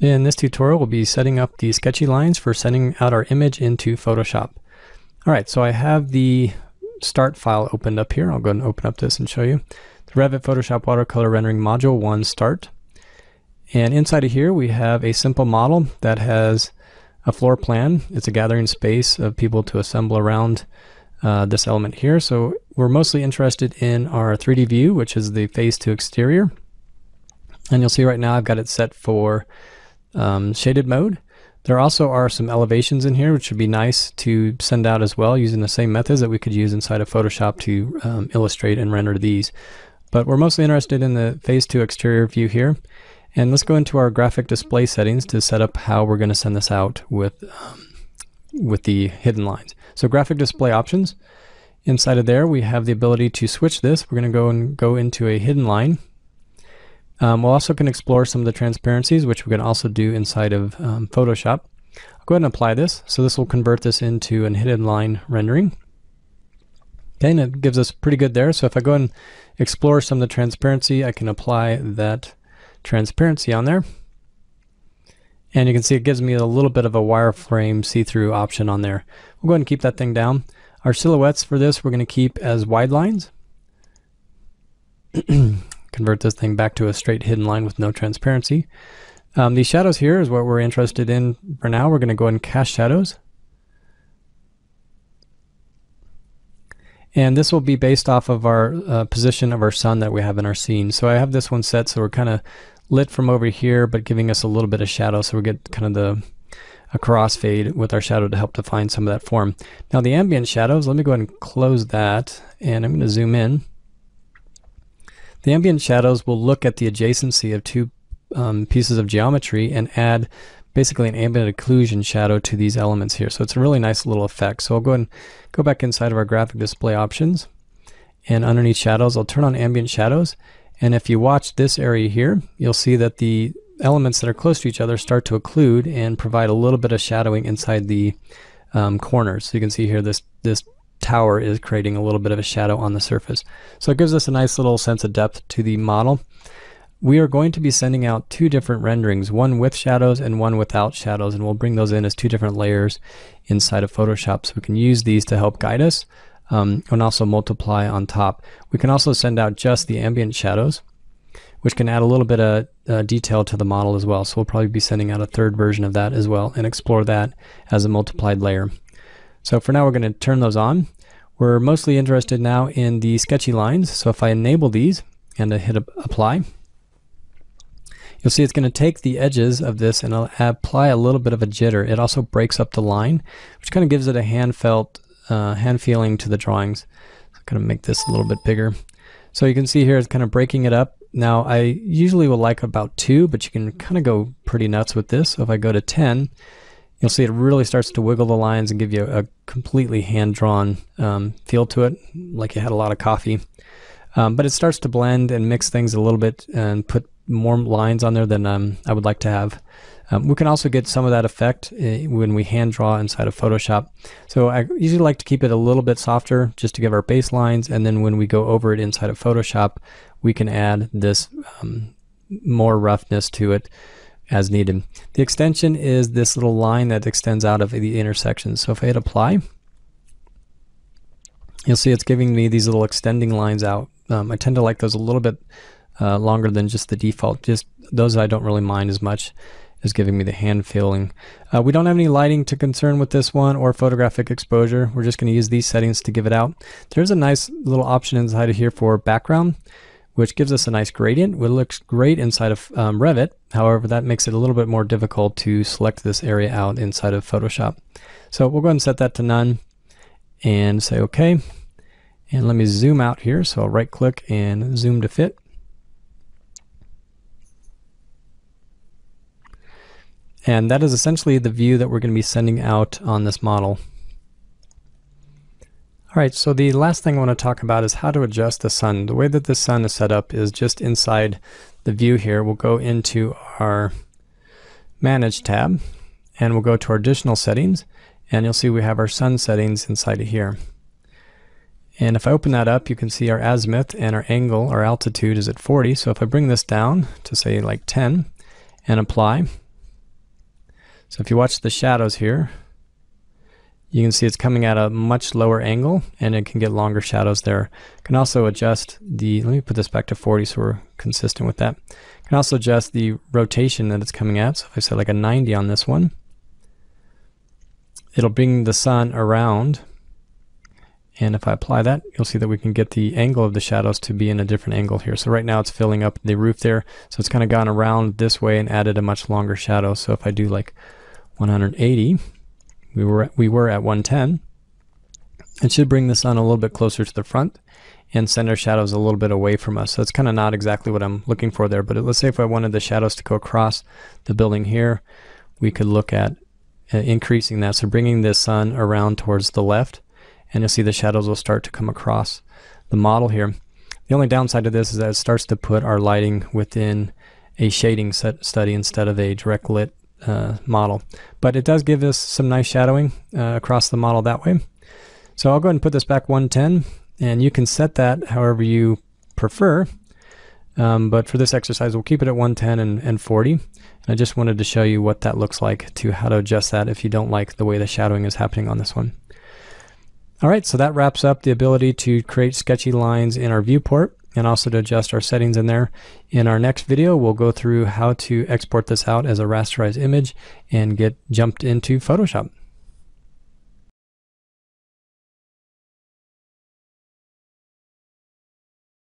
In this tutorial, we'll be setting up the sketchy lines for sending out our image into Photoshop. All right, so I have the start file opened up here. I'll go ahead and open up this and show you. The Revit Photoshop Watercolor Rendering Module 1 Start. And inside of here, we have a simple model that has a floor plan. It's a gathering space of people to assemble around this element here. So we're mostly interested in our 3D view, which is the face to exterior. And you'll see right now I've got it set for shaded mode. There also are some elevations in here, which would be nice to send out as well, using the same methods that we could use inside of Photoshop to illustrate and render these. But we're mostly interested in the face to exterior view here. And let's go into our graphic display settings to set up how we're going to send this out with the hidden lines. So graphic display options. Inside of there, we have the ability to switch this. We're going to go into a hidden line. We're also going to explore some of the transparencies, which we can also do inside of Photoshop. I'll go ahead and apply this. So this will convert this into an hidden line rendering. Okay, and it gives us pretty good there. So if I go and explore some of the transparency, I can apply that transparency on there. And you can see it gives me a little bit of a wireframe see-through option on there. We'll go ahead and keep that thing down. Our silhouettes for this, we're going to keep as wide lines. Convert this thing back to a straight hidden line with no transparency. These shadows here is what we're interested in for now. We're going to go ahead and cast shadows. And this will be based off of our position of our sun that we have in our scene. So I have this one set so we're kind of lit from over here, but giving us a little bit of shadow, so we get kind of a crossfade with our shadow to help define some of that form. Now the ambient shadows, let me go ahead and close that, and I'm going to zoom in. The ambient shadows will look at the adjacency of two pieces of geometry and add basically an ambient occlusion shadow to these elements here. So it's a really nice little effect. So I'll go and go back inside of our graphic display options, and underneath shadows, I'll turn on ambient shadows. And if you watch this area here, you'll see that the elements that are close to each other start to occlude and provide a little bit of shadowing inside the corners. So you can see here this tower is creating a little bit of a shadow on the surface. So it gives us a nice little sense of depth to the model. We are going to be sending out two different renderings, one with shadows and one without shadows, and we'll bring those in as two different layers inside of Photoshop. So we can use these to help guide us and also multiply on top. We can also send out just the ambient shadows, which can add a little bit of detail to the model as well. So we'll probably be sending out a third version of that as well and explore that as a multiplied layer. So for now, we're going to turn those on. We're mostly interested now in the sketchy lines. So if I enable these and I hit apply, you'll see it's going to take the edges of this and I'll apply a little bit of a jitter. It also breaks up the line, which kind of gives it a hand feeling to the drawings. So I'm going to make this a little bit bigger. So you can see here it's kind of breaking it up. Now I usually will like about 2, but you can kind of go pretty nuts with this. So if I go to 10, you'll see it really starts to wiggle the lines and give you a completely hand-drawn feel to it, like you had a lot of coffee. But it starts to blend and mix things a little bit and put more lines on there than I would like to have. We can also get some of that effect when we hand-draw inside of Photoshop. So I usually like to keep it a little bit softer just to give our baselines, and then when we go over it inside of Photoshop, we can add this more roughness to it as needed. The extension is this little line that extends out of the intersection. So if I hit apply, you'll see it's giving me these little extending lines out. I tend to like those a little bit longer than just the default. Just those I don't really mind as much as giving me the hand feeling. We don't have any lighting to concern with this one or photographic exposure. We're just going to use these settings to give it out. There's a nice little option inside of here for background, which gives us a nice gradient. It looks great inside of Revit. However, that makes it a little bit more difficult to select this area out inside of Photoshop. So we'll go ahead and set that to none and say OK. And let me zoom out here. So I'll right click and zoom to fit. And that is essentially the view that we're going to be sending out on this model. All right, so the last thing I want to talk about is how to adjust the sun. The way that the sun is set up is just inside the view here. We'll go into our Manage tab, and we'll go to our additional settings, and you'll see we have our sun settings inside of here. And if I open that up, you can see our azimuth and our angle, our altitude is at 40. So if I bring this down to say like 10 and apply, so if you watch the shadows here, you can see it's coming at a much lower angle and it can get longer shadows there. Can also adjust the, let me put this back to 40 so we're consistent with that. Can also adjust the rotation that it's coming at. So if I set like a 90 on this one, it'll bring the sun around. And if I apply that, you'll see that we can get the angle of the shadows to be in a different angle here. So right now it's filling up the roof there. So it's kind of gone around this way and added a much longer shadow. So if I do like 180, we were at 110, it should bring the sun a little bit closer to the front and send our shadows a little bit away from us. So it's kind of not exactly what I'm looking for there. But let's say if I wanted the shadows to go across the building here, we could look at increasing that. So bringing the sun around towards the left. And you'll see the shadows will start to come across the model here. The only downside to this is that it starts to put our lighting within a shading study instead of a direct lit model. But it does give us some nice shadowing across the model that way. So I'll go ahead and put this back 110, and you can set that however you prefer. But for this exercise, we'll keep it at 110 and 40. And I just wanted to show you what that looks like, to how to adjust that if you don't like the way the shadowing is happening on this one. All right, so that wraps up the ability to create sketchy lines in our viewport and also to adjust our settings in there. In our next video, we'll go through how to export this out as a rasterized image and get jumped into Photoshop.